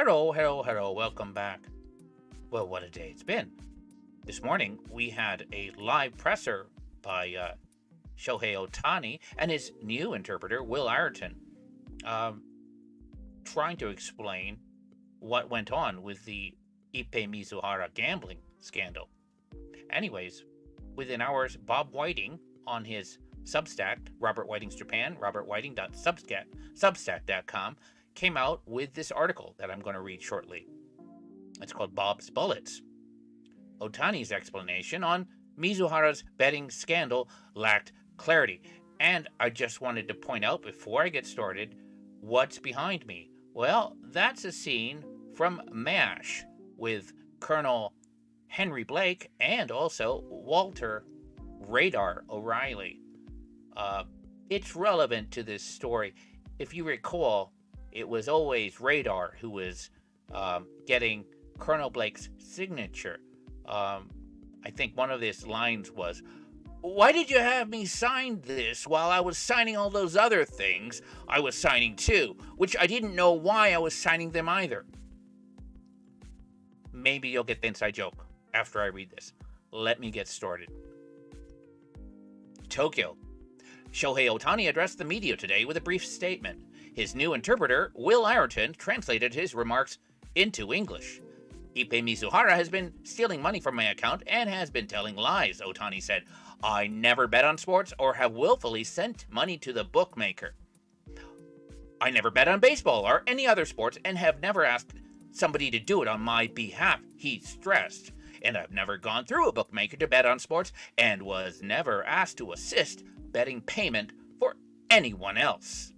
Hello, welcome back. Well, what a day it's been. This morning, we had a live presser by Shohei Ohtani and his new interpreter, Will Ireton, trying to explain what went on with the Ippei Mizuhara gambling scandal. Anyways, within hours, Bob Whiting on his Substack, Robert Whiting's Japan, robertwhiting.substack.com, came out with this article that I'm going to read shortly. It's called Bob's Bullets. Ohtani's explanation on Mizuhara's betting scandal lacked clarity. And I just wanted to point out before I get started what's behind me. Well, that's a scene from MASH with Colonel Henry Blake and also Walter Radar O'Reilly. It's relevant to this story. If you recall, it was always Radar who was getting Colonel Blake's signature. I think one of his lines was, "Why did you have me sign this while I was signing all those other things I was signing too, which I didn't know why I was signing them either?" Maybe you'll get the inside joke after I read this. Let me get started. Tokyo. Shohei Ohtani addressed the media today with a brief statement. His new interpreter, Will Ireton, translated his remarks into English. "Ippei Mizuhara has been stealing money from my account and has been telling lies," Ohtani said. "I never bet on sports or have willfully sent money to the bookmaker. I never bet on baseball or any other sports and have never asked somebody to do it on my behalf," he stressed. "And I've never gone through a bookmaker to bet on sports and was never asked to assist betting payment for anyone else."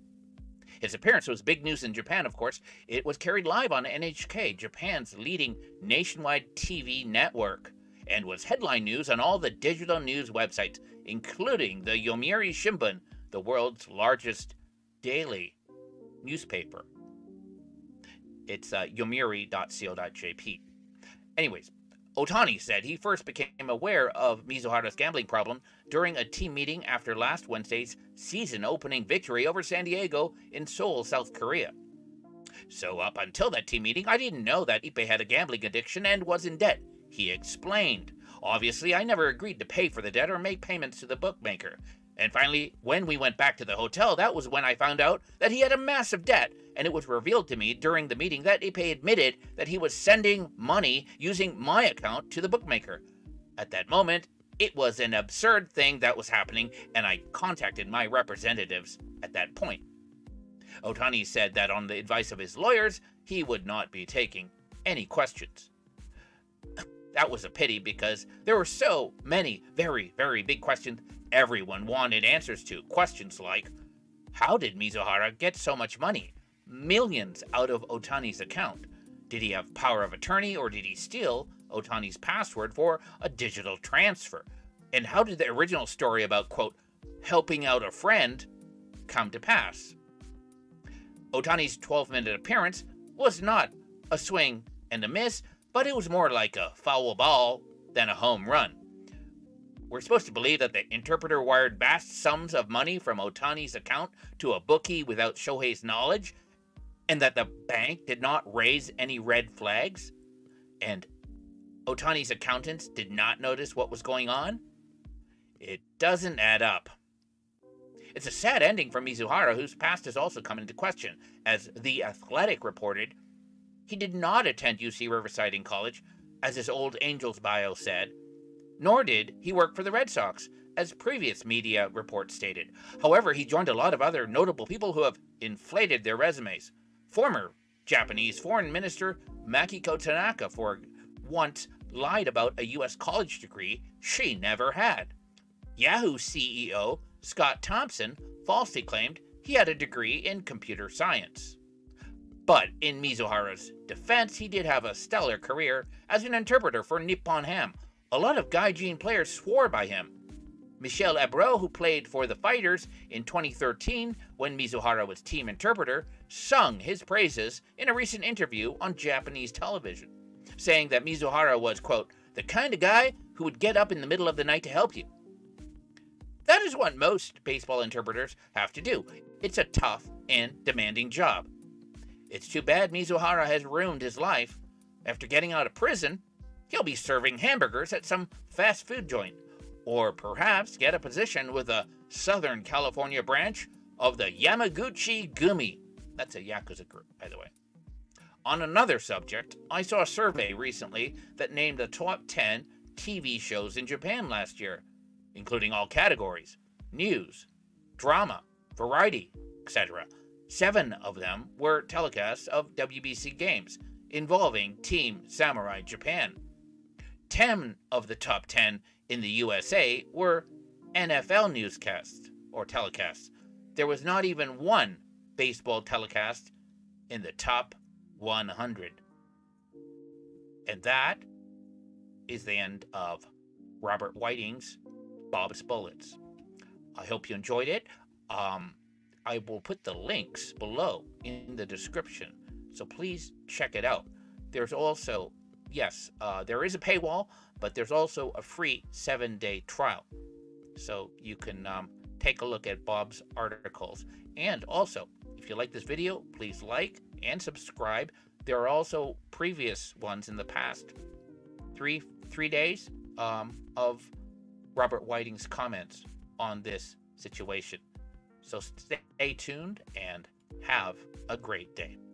His appearance was big news in Japan, of course. It was carried live on NHK, Japan's leading nationwide TV network, and was headline news on all the digital news websites, including the Yomiuri Shimbun, the world's largest daily newspaper. It's yomiuri.co.jp. Anyways, Ohtani said he first became aware of Mizuhara's gambling problem during a team meeting after last Wednesday's season-opening victory over San Diego in Seoul, South Korea. "So up until that team meeting, I didn't know that Ippei had a gambling addiction and was in debt," he explained. "Obviously, I never agreed to pay for the debt or make payments to the bookmaker. And finally, when we went back to the hotel, that was when I found out that he had a massive debt, and it was revealed to me during the meeting that Ippei admitted that he was sending money using my account to the bookmaker. At that moment, it was an absurd thing that was happening, and I contacted my representatives at that point." Ohtani said that on the advice of his lawyers, he would not be taking any questions. That was a pity because there were so many very, very big questions everyone wanted answers to. Questions like, how did Mizuhara get so much money? Millions out of Ohtani's account. Did he have power of attorney or did he steal Ohtani's password for a digital transfer? And how did the original story about, quote, helping out a friend come to pass? Ohtani's 12-minute appearance was not a swing and a miss, but it was more like a foul ball than a home run. "We're supposed to believe that the interpreter wired vast sums of money from Ohtani's account to a bookie without Shohei's knowledge, and that the bank did not raise any red flags, and Ohtani's accountants did not notice what was going on? It doesn't add up." It's a sad ending for Mizuhara, whose past has also come into question. As The Athletic reported, he did not attend UC Riverside in college, as his old Angels bio said, nor did he work for the Red Sox, as previous media reports stated. However, he joined a lot of other notable people who have inflated their resumes. Former Japanese Foreign Minister Makiko Tanaka, for once, lied about a U.S. college degree she never had. Yahoo CEO Scott Thompson falsely claimed he had a degree in computer science. But in Mizuhara's defense, he did have a stellar career as an interpreter for Nippon Ham. A lot of gaijin players swore by him. Michel Abreu, who played for the Fighters in 2013 when Mizuhara was team interpreter, sung his praises in a recent interview on Japanese television, saying that Mizuhara was, quote, the kind of guy who would get up in the middle of the night to help you. That is what most baseball interpreters have to do. It's a tough and demanding job. It's too bad Mizuhara has ruined his life. After getting out of prison, he'll be serving hamburgers at some fast food joint, or perhaps get a position with a Southern California branch of the Yamaguchi-gumi. That's a Yakuza group, by the way. On another subject, I saw a survey recently that named the top 10 TV shows in Japan last year, including all categories: news, drama, variety, etc. 7 of them were telecasts of WBC games involving Team Samurai Japan. 10 of the top 10 in the USA were NFL newscasts or telecasts. There was not even one baseball telecast in the top 100. And that is the end of Robert Whiting's Bob's Bullets. I hope you enjoyed it. I will put the links below in the description, so please check it out. There's also, yes, there is a paywall, but there's also a free 7-day trial. So you can take a look at Bob's articles. And also, if you like this video, please like and subscribe. There are also previous ones in the past three days of Robert Whiting's comments on this situation. So stay tuned and have a great day.